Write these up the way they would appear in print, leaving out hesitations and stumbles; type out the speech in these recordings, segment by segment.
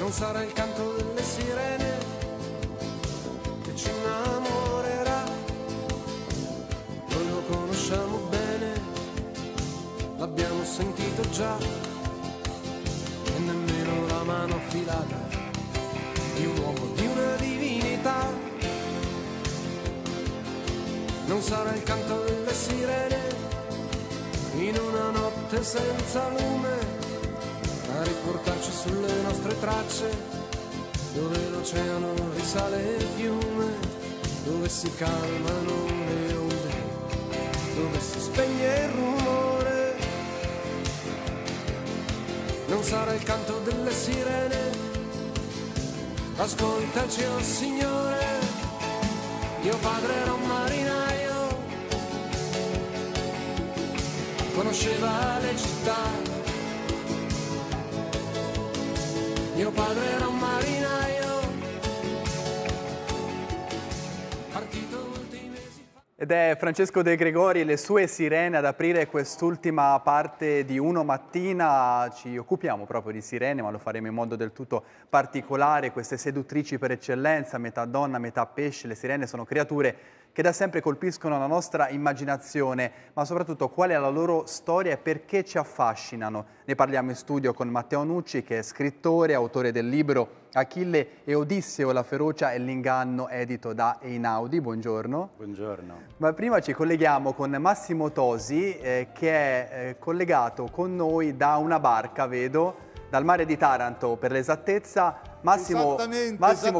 non sarà il canto delle sirene che ci innamorerà, noi lo conosciamo bene, l'abbiamo sentito già, e nemmeno la mano affilata di un uomo, di una divinità, non sarà il canto delle sirene in una notte senza lume a riportarci sulle nostre tracce, dove l'oceano risale il fiume, dove si calmano le onde, dove si spegne il rumore. Non sarà il canto delle sirene, ascoltaci oh Signore, io padre era un marinaio, conosceva le città. Mio padre era un marinaio, partito molti mesi fa. Ed è Francesco De Gregori e le sue sirene ad aprire quest'ultima parte di Uno Mattina. Ci occupiamo proprio di sirene, ma lo faremo in modo del tutto particolare. Queste seduttrici per eccellenza, metà donna, metà pesce, le sirene sono creature che da sempre colpiscono la nostra immaginazione, ma soprattutto qual è la loro storia e perché ci affascinano. Ne parliamo in studio con Matteo Nucci, che è scrittore, autore del libro Achille e Odisseo, La ferocia e l'inganno, edito da Einaudi. Buongiorno. Buongiorno. Ma prima ci colleghiamo con Massimo Tosi, che è collegato con noi da una barca, vedo, dal mare di Taranto per l'esattezza. Massimo, esattamente,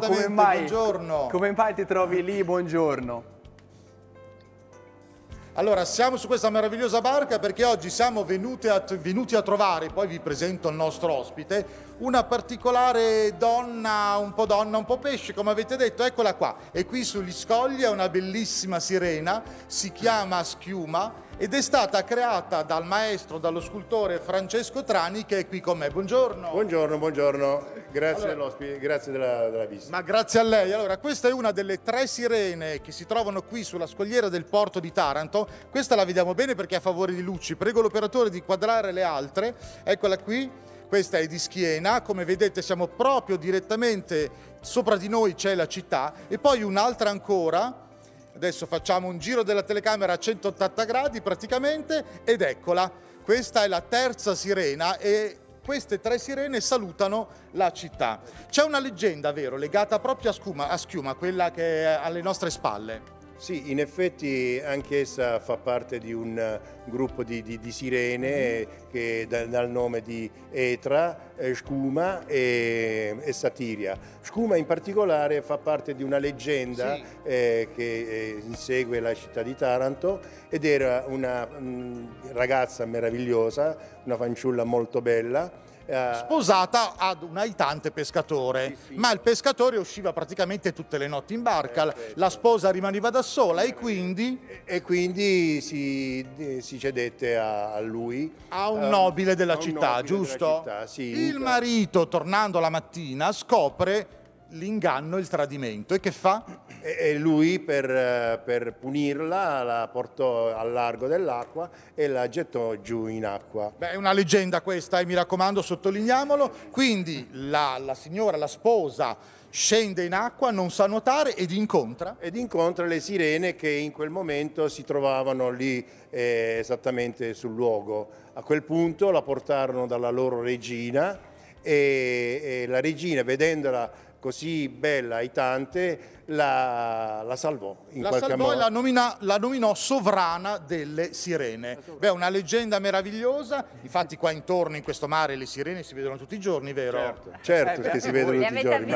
come mai ti trovi lì? Buongiorno. Allora, siamo su questa meravigliosa barca perché oggi siamo venuti a trovare, poi vi presento il nostro ospite, una particolare donna, un po' pesce, come avete detto, eccola qua. E qui sugli scogli è una bellissima sirena, si chiama Scuma ed è stata creata dal maestro, dallo scultore Francesco Trani, che è qui con me. Buongiorno. Buongiorno, buongiorno. Grazie all'ospite, grazie della visita. Ma grazie a lei. Allora, questa è una delle tre sirene che si trovano qui sulla scogliera del porto di Taranto. Questa la vediamo bene perché è a favore di luci. Prego l'operatore di quadrare le altre. Eccola qui, questa è di schiena. Come vedete siamo proprio direttamente sopra di noi, c'è la città. E poi un'altra ancora. Adesso facciamo un giro della telecamera a 180 gradi praticamente. Ed eccola, questa è la terza sirena e queste tre sirene salutano la città. C'è una leggenda, vero, legata proprio a Schiuma, quella che è alle nostre spalle. Sì, in effetti anch'essa fa parte di un gruppo di sirene che dal nome di Etra, Scuma e Satiria. Scuma in particolare fa parte di una leggenda, sì, che insegue la città di Taranto, ed era una ragazza meravigliosa, una fanciulla molto bella, sposata ad un aitante pescatore, sì, sì, ma il pescatore usciva praticamente tutte le notti in barca, la sposa rimaneva da sola, e quindi si cedette a lui, a un nobile della città, giusto? Sì, il marito, tornando la mattina, scopre l'inganno, il tradimento, e che fa? E lui per punirla la portò al largo dell'acqua e la gettò giù in acqua. Beh, è una leggenda questa, mi raccomando, sottolineiamolo. Quindi la signora, la sposa, scende in acqua, non sa nuotare ed incontra? Ed incontra le sirene che in quel momento si trovavano lì, esattamente sul luogo. A quel punto la portarono dalla loro regina e la regina, vedendola così bella, aitante, la salvò in qualche modo. La nominò sovrana delle sirene. Beh, una leggenda meravigliosa. Infatti qua intorno, in questo mare, le sirene si vedono tutti i giorni, vero? Certo, certo che si vedono tutti i giorni.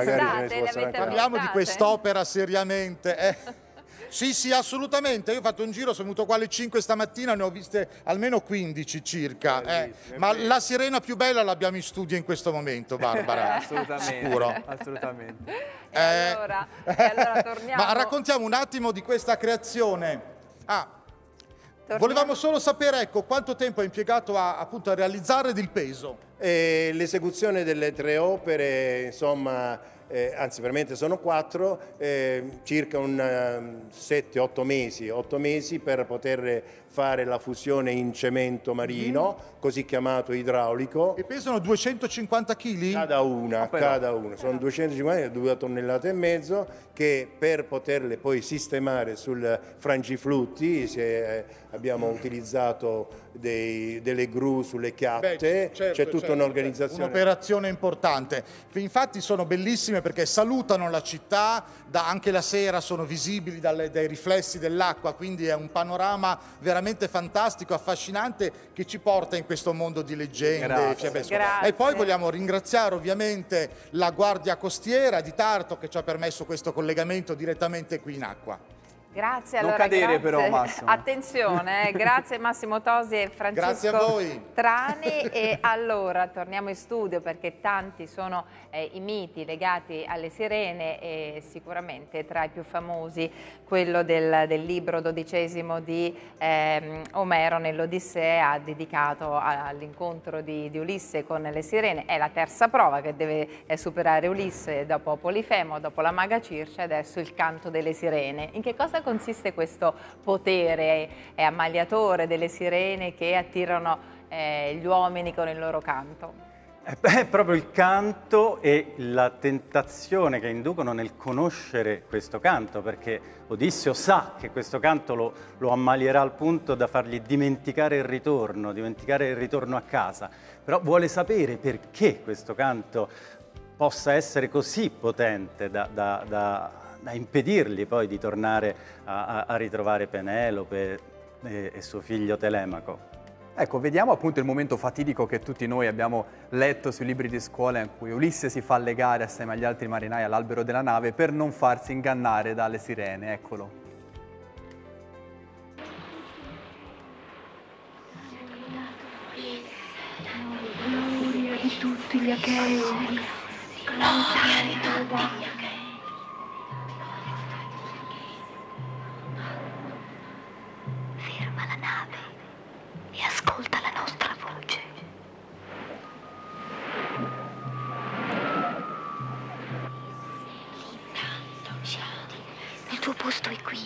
Parliamo di quest'opera seriamente. Sì, sì, assolutamente. Io ho fatto un giro, sono venuto qua alle 5 stamattina, ne ho viste almeno 15 circa. Ma la sirena più bella l'abbiamo in studio in questo momento, Barbara. Assolutamente. Sicuro. Assolutamente. E allora torniamo. Ma raccontiamo un attimo di questa creazione. Volevamo solo sapere, ecco, quanto tempo è impiegato a realizzare, del peso. L'esecuzione delle tre opere, insomma, anzi veramente sono 4, circa 8 mesi per poter fare la fusione in cemento marino, così chiamato idraulico. E pesano 250 kg? Cada una, sono 250 kg, 2,5 tonnellate, che per poterle poi sistemare sul frangiflutti, se abbiamo utilizzato delle gru sulle chiatte, c'è tutta un'organizzazione. Un'operazione importante, infatti sono bellissime perché salutano la città, anche la sera sono visibili dai riflessi dell'acqua, quindi è un panorama veramente fantastico, affascinante, che ci porta in questo mondo di leggende. E poi vogliamo ringraziare ovviamente la Guardia Costiera di Taranto che ci ha permesso questo collegamento direttamente qui in acqua. Grazie, allora, non cadere però, Massimo. Attenzione, grazie Massimo Tosi e Francesco Trani. E allora torniamo in studio perché tanti sono i miti legati alle sirene e sicuramente tra i più famosi quello del libro XII di Omero nell'Odissea dedicato all'incontro di Ulisse con le sirene. È la terza prova che deve superare Ulisse dopo Polifemo, dopo la maga Circe, adesso il canto delle sirene. In che cosa consiste questo potere ammaliatore delle sirene che attirano gli uomini con il loro canto? È proprio il canto e la tentazione che inducono nel conoscere questo canto, perché Odisseo sa che questo canto lo ammalierà al punto da fargli dimenticare il ritorno a casa, però vuole sapere perché questo canto possa essere così potente da impedirgli poi di tornare a ritrovare Penelope e suo figlio Telemaco. Ecco, vediamo appunto il momento fatidico che tutti noi abbiamo letto sui libri di scuola, in cui Ulisse si fa legare assieme agli altri marinai all'albero della nave per non farsi ingannare dalle sirene. Eccolo. Gloria di tutti gli Achei, gloria di tutti gli Achei. Ferma la nave e ascolta la nostra voce. Il tuo posto è qui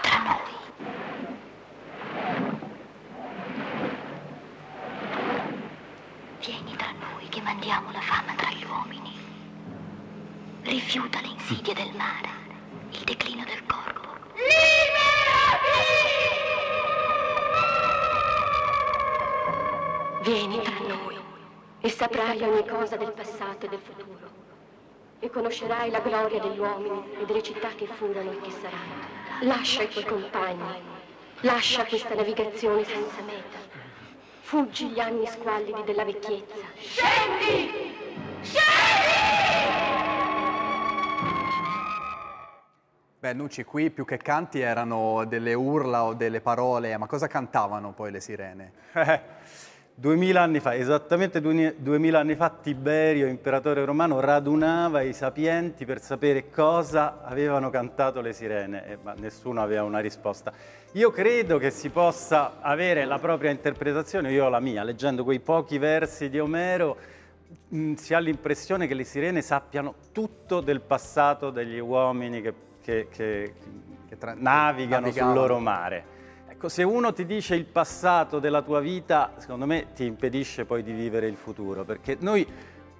tra noi. Vieni da noi che mandiamo la fama tra gli uomini. Rifiuta le insidie del mare, il declino del corpo. Liberati! Vieni tra noi e saprai ogni cosa del passato e del futuro e conoscerai la gloria degli uomini e delle città che furono e che saranno. Lascia i tuoi compagni, lascia questa navigazione senza meta. Fuggi gli anni squallidi della vecchiezza. Scendi! Beh, Nucci, qui più che canti erano delle urla o delle parole, ma cosa cantavano poi le sirene? 2000 anni fa, esattamente 2000 anni fa, Tiberio, imperatore romano, radunava i sapienti per sapere cosa avevano cantato le sirene, ma nessuno aveva una risposta. Io credo che si possa avere la propria interpretazione, io ho la mia, leggendo quei pochi versi di Omero si ha l'impressione che le sirene sappiano tutto del passato degli uomini che navigano sul loro mare. Se uno ti dice il passato della tua vita, secondo me ti impedisce poi di vivere il futuro, perché noi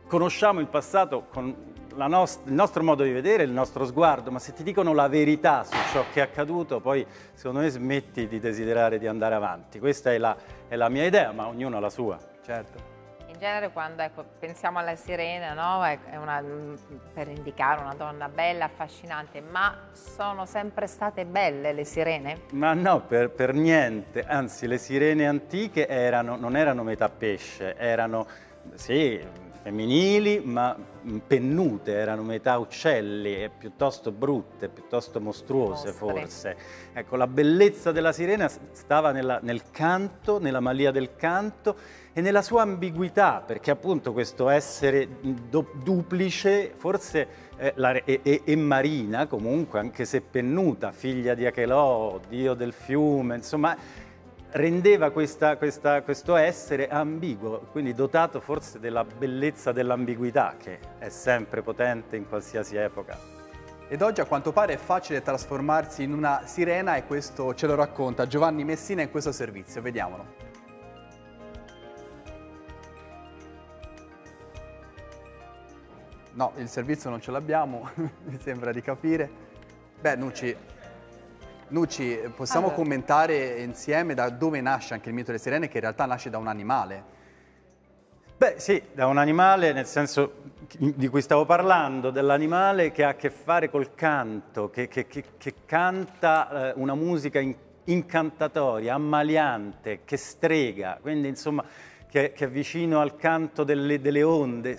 conosciamo il passato con il nostro modo di vedere, il nostro sguardo, ma se ti dicono la verità su ciò che è accaduto, poi secondo me smetti di desiderare di andare avanti. Questa è la mia idea, ma ognuno ha la sua. Certo. In genere quando pensiamo alla sirena, no? Per indicare una donna bella, affascinante, ma sono sempre state belle le sirene? Ma no, per niente, anzi le sirene antiche non erano metà pesce, erano sì, femminili ma pennute, erano metà uccelli, piuttosto brutte, piuttosto mostruose. Mostre. Forse. Ecco, la bellezza della sirena stava nel canto, nella malia del canto, e nella sua ambiguità, perché appunto questo essere duplice, forse e marina comunque, anche se pennuta, figlia di Achelò, dio del fiume, insomma rendeva questo essere ambiguo, quindi dotato forse della bellezza dell'ambiguità che è sempre potente in qualsiasi epoca. Ed oggi a quanto pare è facile trasformarsi in una sirena e questo ce lo racconta Giovanni Messina in questo servizio, vediamolo. No, il servizio non ce l'abbiamo, mi sembra di capire. Beh, Nucci, possiamo commentare insieme da dove nasce anche il mito delle sirene, che in realtà nasce da un animale. Beh sì, da un animale, nel senso di cui stavo parlando, dell'animale che ha a che fare col canto, che canta una musica incantatoria, ammaliante, che strega, quindi insomma che è vicino al canto delle onde.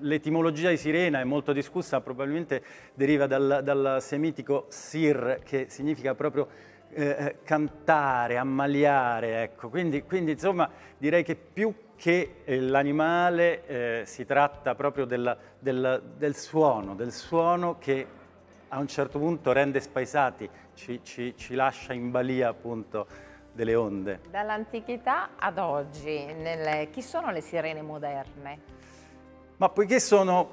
L'etimologia di sirena è molto discussa, probabilmente deriva dal semitico sir, che significa proprio cantare, ammaliare, ecco. Quindi insomma direi che più che l'animale si tratta proprio del suono che a un certo punto rende spaesati, ci lascia in balia appunto delle onde. Dall'antichità ad oggi, chi sono le sirene moderne? Ma poiché sono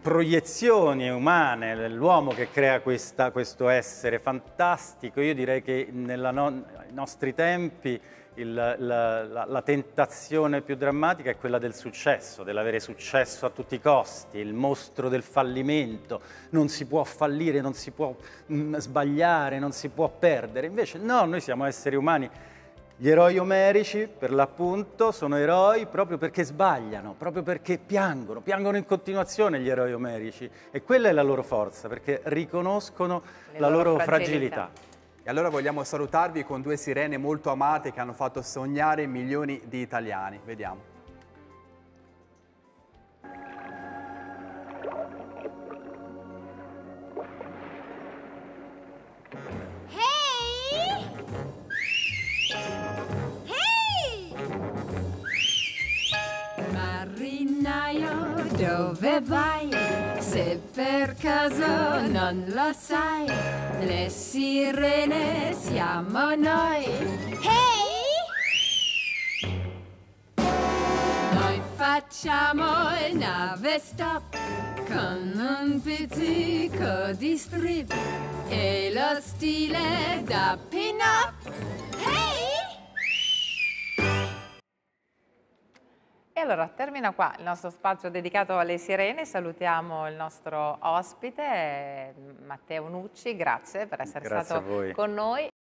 proiezioni umane dell'uomo che crea questo essere fantastico, io direi che ai nostri tempi la tentazione più drammatica è quella del successo, dell'avere successo a tutti i costi, il mostro del fallimento, non si può fallire, non si può sbagliare, non si può perdere. Invece no, noi siamo esseri umani. Gli eroi omerici, per l'appunto, sono eroi proprio perché sbagliano, proprio perché piangono in continuazione gli eroi omerici, e quella è la loro forza, perché riconoscono la loro fragilità. E allora vogliamo salutarvi con due sirene molto amate che hanno fatto sognare milioni di italiani. Vediamo. Hey! Hey! Marinaio, dove vai? Se per caso non lo sai, le sirene siamo noi. Hey! Noi facciamo il nave stop con un pizzico di strip e lo stile da pin-up. Hey! E allora termina qua il nostro spazio dedicato alle sirene. Salutiamo il nostro ospite Matteo Nucci, grazie per essere stato con noi.